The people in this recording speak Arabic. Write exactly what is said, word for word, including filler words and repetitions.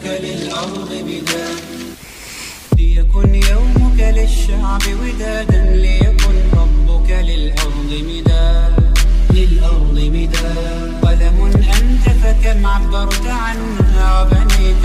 للأرض بداد ليكن يومك للشعب ودادا ليكن ربك للأرض مداد للأرض مداد قلم أنت فكم عبرت عنها وبنيت.